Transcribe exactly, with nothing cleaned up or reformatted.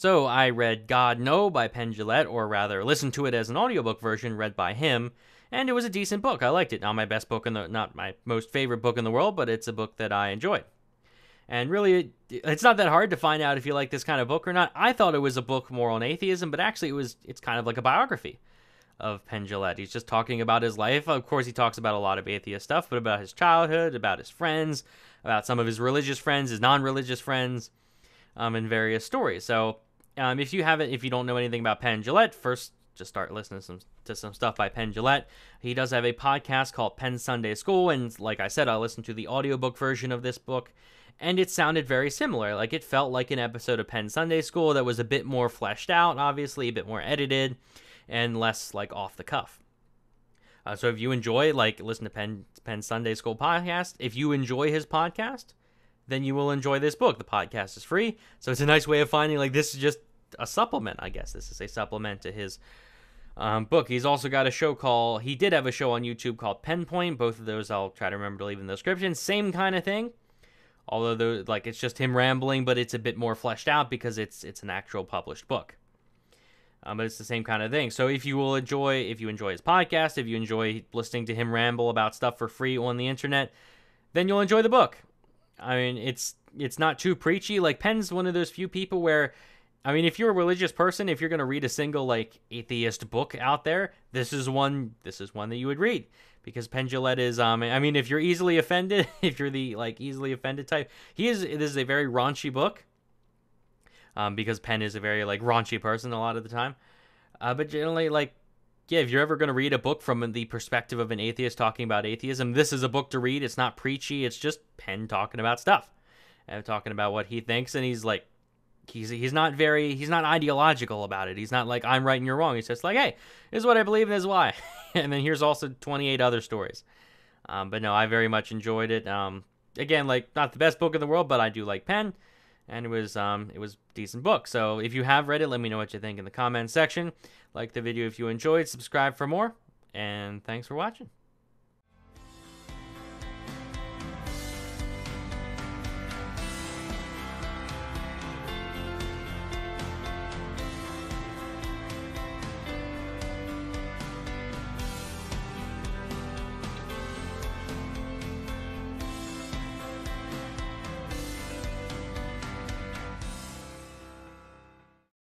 So I read God, No! By Penn Jillette, or rather listened to it as an audiobook version read by him, and it was a decent book. I liked it. Not my best book in the, not my most favorite book in the world, but it's a book that I enjoyed. And really, it's not that hard to find out if you like this kind of book or not. I thought it was a book more on atheism, but actually it was, it's kind of like a biography of Penn Jillette. He's just talking about his life. Of course, he talks about a lot of atheist stuff, but about his childhood, about his friends, about some of his religious friends, his non-religious friends, um, and various stories. So um, if you haven't, if you don't know anything about Penn Jillette, first just start listening to some, to some stuff by Penn Jillette. He does have a podcast called Penn Sunday School, and like I said, I listened to the audiobook version of this book, and it sounded very similar. Like, it felt like an episode of Penn Sunday School that was a bit more fleshed out, obviously, a bit more edited, and less like off the cuff. Uh, so if you enjoy, like, listen to Penn, Penn Sunday School podcast, if you enjoy his podcast, then you will enjoy this book. The podcast is free, so it's a nice way of finding, like, this is just a supplement, I guess. This is a supplement to his um, book. He's also got a show called, he did have a show on YouTube called Penn Point. Both of those I'll try to remember to leave in the description. Same kind of thing. Although, though, like, it's just him rambling, but it's a bit more fleshed out because it's it's an actual published book. Um, but it's the same kind of thing. So if you will enjoy, if you enjoy his podcast, if you enjoy listening to him ramble about stuff for free on the internet, then you'll enjoy the book. I mean, it's it's not too preachy. Like, Penn's one of those few people where, I mean, if you're a religious person, if you're going to read a single, like, atheist book out there, this is one, this is one that you would read. Because Penn Jillette is, um, I mean, if you're easily offended, if you're the, like, easily offended type, he is, this is a very raunchy book, um, because Penn is a very, like, raunchy person a lot of the time. Uh, but generally, like, yeah, if you're ever going to read a book from the perspective of an atheist talking about atheism, this is a book to read. It's not preachy. It's just Penn talking about stuff and talking about what he thinks. And he's like, he's, he's not very, he's not ideological about it. He's not like, I'm right and you're wrong. He's just like, hey, this is what I believe and this is why. And then here's also twenty-eight other stories. Um, but no, I very much enjoyed it. Um, again, like, not the best book in the world, but I do like Penn, and it was um, it was a decent book. So if you have read it, let me know what you think in the comments section. Like the video if you enjoyed, subscribe for more, and thanks for watching.